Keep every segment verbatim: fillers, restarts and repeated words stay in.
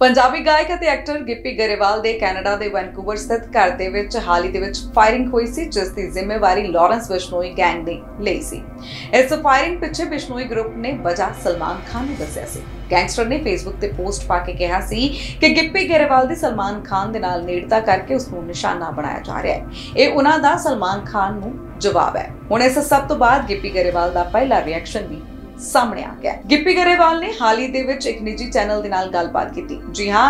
पंजाबी गायक ਅਤੇ ਐਕਟਰ ਗਿੱਪੀ ਗਰੇਵਾਲ ਦੇ ਕੈਨੇਡਾ ਦੇ ਵੈਨਕੂਵਰ ਸਥਿਤ ਘਰ ਦੇ ਵਿੱਚ ਹਾਲ ਹੀ ਦੇ ਵਿੱਚ ਫਾਇਰਿੰਗ ਹੋਈ ਸੀ ਜਿਸ ਦੀ ਜ਼ਿੰਮੇਵਾਰੀ ਲਾਰੈਂਸ ਬਿਸ਼ਨੋਈ ਗੈਂਗ ਨੇ ਲਈ ਸੀ। ਇਸ ਫਾਇਰਿੰਗ ਪਿੱਛੇ ਬਿਸ਼ਨੋਈ ਗਰੁੱਪ ਨੇ ਵਜ੍ਹਾ ਸਲਮਾਨ ਖਾਨ ਨੂੰ ਦੱਸਿਆ ਸੀ। ਗੈਂਗਸਟਰ ਨੇ ਫੇਸਬੁੱਕ ਤੇ ਪੋਸਟ ਪਾ ਕੇ ਕਿਹਾ ਸੀ ਕਿ ਗਿੱਪੀ ਗਰੇਵਾਲ ਦੀ ਸਲਮਾਨ ਖਾਨ ਦੇ ਨਾਲ ਨੇੜਤਾ ਕਰਕੇ ਉਸ ਨੂੰ ਨਿਸ਼ਾਨਾ ਬਣਾਇਆ ਜਾ ਰਿਹਾ ਹੈ। ਇਹ ਉਹਨਾਂ ਦਾ ਸਲਮਾਨ ਖਾਨ ਨੂੰ ਜਵਾਬ ਹੈ। ਹੁਣ ਇਸ ਸਭ ਤੋਂ ਬਾਅਦ ਗਿੱਪੀ ਗਰੇਵਾਲ ਦਾ ਪਹਿਲਾ ਰਿਐਕਸ਼ਨ ਵੀ सामने आ गया। गिप्पी गरेवाल ने हाल ही दे विच एक निजी चैनल दे नाल गलबात कीती। जी हाँ,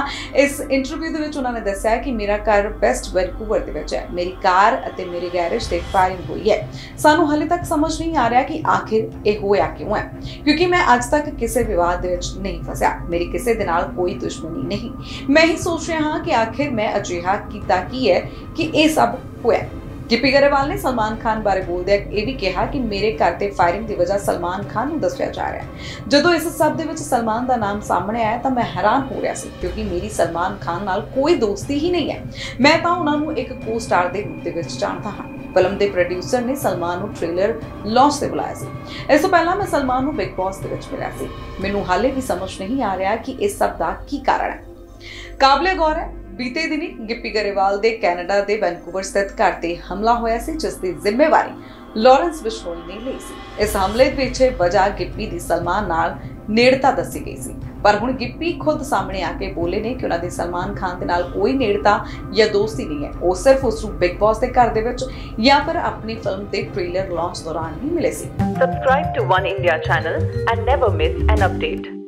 इस इंटरव्यू दे विच उन्हां ने दस्सिया कि मेरा घर वेस्ट वैनकूवर दे विच है। मेरी कार अते मेरे गैरेज ते फायरिंग हुई है। सानू हाले तक समझ नहीं आ रहा कि आखिर यह होया क्यों है, क्योंकि मैं अज तक किसी विवाद दे विच नहीं फसिया। मेरी किसी दे नाल कोई दुश्मनी नहीं। मैं ही सोच रहा हाँ कि आखिर मैं अजिहा कीता की है कि यह सब होया। गिप्पी गरेवाल ने सलमान खान बारे बोलदे यह भी कहा कि मेरे घर ते फायरिंग की वजह सलमान खान को दस्सिया जा रहा है। जो इस सब दे विच सलमान का नाम सामने आया तो मैं हैरान हो रहा सी, क्योंकि मेरी सलमान खान नाल कोई दोस्ती ही नहीं है। मैं तो उन्होंने एक को स्टार के रूप में जानता हाँ। फिल्म के प्रोड्यूसर ने सलमान को ट्रेलर लॉन्च से बुलाया सी। इस तो पहला मैं सलमान को बिग बॉस के विच मिला सी। मैनूं हाले भी समझ नहीं आ रहा कि इस सब का की कारण है। काबिले गौर है बीते दिनी गिप्पी गरेवाल दे कैनेडा दे वैनकूवर स्थित घर ते हमला होया सी जिस दी जिम्मेवारी लॉरेंस बिश्नोई ने लई सी। इस हमले दे पिछे वजह गिप्पी दी सलमान नाल नेड़ता दसी गई सी, पर हुण गिप्पी खुद सामने आके बोले ने कि उन्हां दे सलमान खान दे नाल कोई नेड़ता या दोस्ती नहीं है। वो सिर्फ उस बिग बॉस दे घर दे विच या फिर अपनी फिल्म दे ट्रेलर लॉन्च दौरान ही मिले सी। Subscribe to One India channel and never miss an update.